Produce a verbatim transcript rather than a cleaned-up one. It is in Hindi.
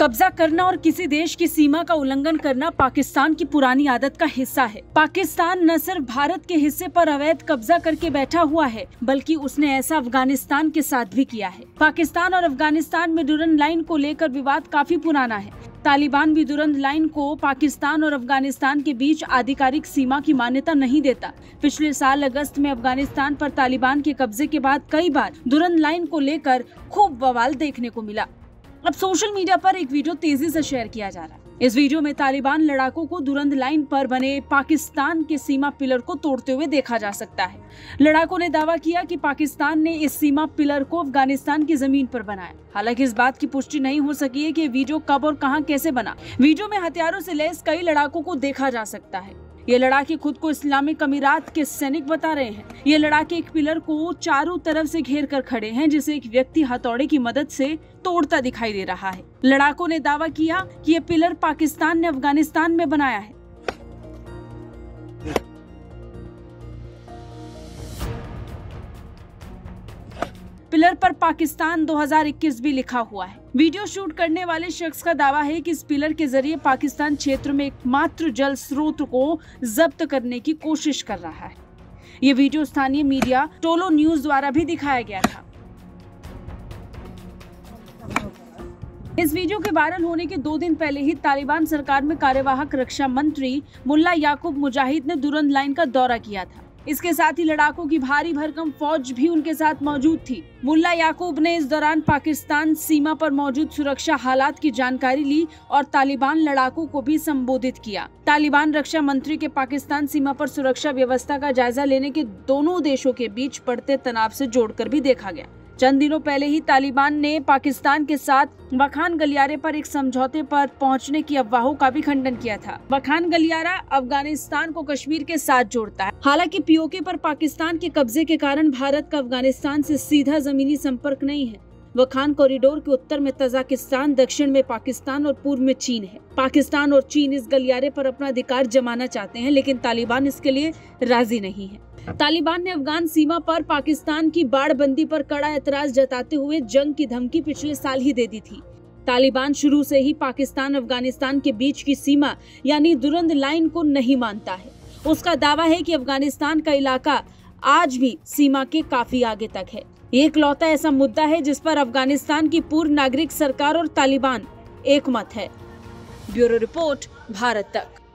कब्जा करना और किसी देश की सीमा का उल्लंघन करना पाकिस्तान की पुरानी आदत का हिस्सा है। पाकिस्तान न सिर्फ भारत के हिस्से पर अवैध कब्जा करके बैठा हुआ है, बल्कि उसने ऐसा अफगानिस्तान के साथ भी किया है। पाकिस्तान और अफगानिस्तान में डूरंड लाइन को लेकर विवाद काफी पुराना है। तालिबान भी डूरंड लाइन को पाकिस्तान और अफगानिस्तान के बीच आधिकारिक सीमा की मान्यता नहीं देता। पिछले साल अगस्त में अफगानिस्तान पर तालिबान के कब्जे के बाद कई बार डूरंड लाइन को लेकर खूब बवाल देखने को मिला। अब सोशल मीडिया पर एक वीडियो तेजी से शेयर किया जा रहा है। इस वीडियो में तालिबान लड़ाकों को डूरंड लाइन पर बने पाकिस्तान के सीमा पिलर को तोड़ते हुए देखा जा सकता है। लड़ाकों ने दावा किया कि पाकिस्तान ने इस सीमा पिलर को अफगानिस्तान की जमीन पर बनाया। हालांकि इस बात की पुष्टि नहीं हो सकी है कि ये वीडियो कब और कहां कैसे बना। वीडियो में हथियारों से लैस कई लड़ाकों को देखा जा सकता है। ये लड़ाके खुद को इस्लामी अमीरात के सैनिक बता रहे हैं। ये लड़ाके एक पिलर को चारों तरफ से घेर कर खड़े हैं, जिसे एक व्यक्ति हथौड़े की मदद से तोड़ता दिखाई दे रहा है। लड़ाकों ने दावा किया कि ये पिलर पाकिस्तान ने अफगानिस्तान में बनाया है। पिलर पर पाकिस्तान दो हज़ार इक्कीस भी लिखा हुआ है। वीडियो शूट करने वाले शख्स का दावा है कि इस पिलर के जरिए पाकिस्तान क्षेत्र में एकमात्र जल स्रोत को जब्त करने की कोशिश कर रहा है। ये वीडियो स्थानीय मीडिया तोलो न्यूज द्वारा भी दिखाया गया था। इस वीडियो के वायरल होने के दो दिन पहले ही तालिबान सरकार में कार्यवाहक रक्षा मंत्री मुल्ला याकूब मुजाहिद ने डूरंड लाइन का दौरा किया था। इसके साथ ही लड़ाकों की भारी भरकम फौज भी उनके साथ मौजूद थी। मुल्ला याकूब ने इस दौरान पाकिस्तान सीमा पर मौजूद सुरक्षा हालात की जानकारी ली और तालिबान लड़ाकों को भी संबोधित किया। तालिबान रक्षा मंत्री के पाकिस्तान सीमा पर सुरक्षा व्यवस्था का जायजा लेने के दोनों देशों के बीच बढ़ते तनाव से जोड़कर भी देखा गया। चंद दिनों पहले ही तालिबान ने पाकिस्तान के साथ वखान गलियारे पर एक समझौते पर पहुंचने की अफवाहों का भी खंडन किया था। वखान गलियारा अफगानिस्तान को कश्मीर के साथ जोड़ता है। हालांकि पीओके पर पाकिस्तान के कब्जे के कारण भारत का अफगानिस्तान से सीधा जमीनी संपर्क नहीं है। वखान कॉरिडोर के उत्तर में तजाकिस्तान, दक्षिण में पाकिस्तान और पूर्व में चीन है। पाकिस्तान और चीन इस गलियारे पर अपना अधिकार जमाना चाहते हैं, लेकिन तालिबान इसके लिए राजी नहीं है। तालिबान ने अफगान सीमा पर पाकिस्तान की बाड़बंदी पर कड़ा एतराज जताते हुए जंग की धमकी पिछले साल ही दे दी थी। तालिबान शुरू से ही पाकिस्तान अफगानिस्तान के बीच की सीमा यानी डूरंड लाइन को नहीं मानता है। उसका दावा है कि अफगानिस्तान का इलाका आज भी सीमा के काफी आगे तक है। एकलौता ऐसा मुद्दा है जिस पर अफगानिस्तान की पूर्व नागरिक सरकार और तालिबान एक मत है। ब्यूरो रिपोर्ट, भारत तक।